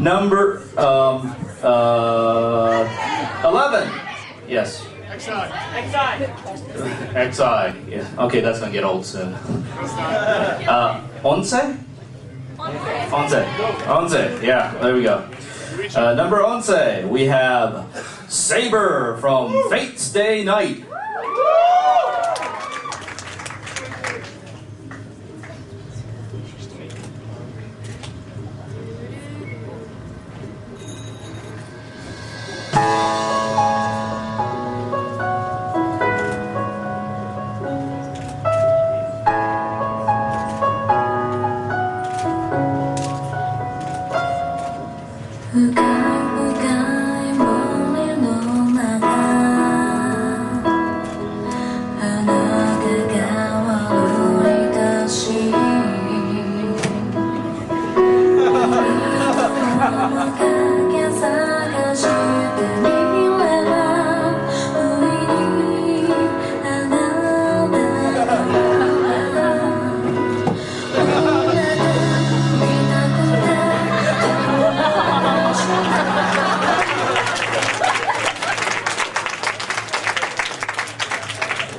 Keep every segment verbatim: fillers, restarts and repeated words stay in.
Number um, uh, eleven. Yes. Xi. Xi. Xi. Yeah. Okay, that's gonna get old soon. Uh, once? Once. Once. Yeah. There we go. Uh, number once, we have Saber from Fate Stay Night.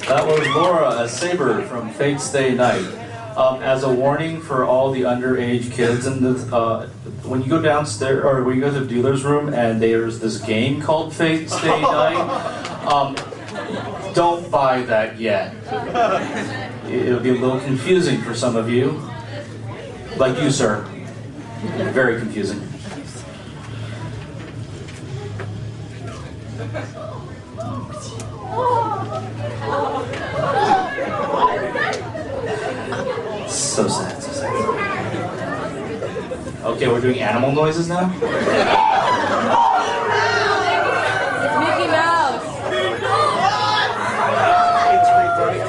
That was Laura, a Saber from Fate Stay Night. Um, as a warning for all the underage kids, and uh, when you go downstairs or when you go to the dealer's room and there's this game called Fate Stay Night, um, don't buy that yet. It'll be a little confusing for some of you, like you, sir. Very confusing. So sad, so sad. Okay, we're doing animal noises now? It's Mickey Mouse! It's recording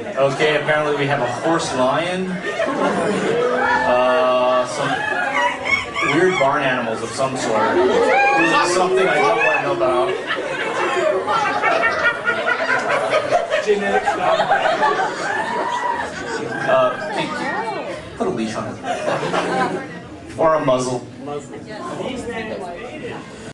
today. Okay, apparently we have a horse lion. Uh, some weird barn animals of some sort. This is something I don't want to know about. Uh, hey, put a leash on it. Or a muzzle.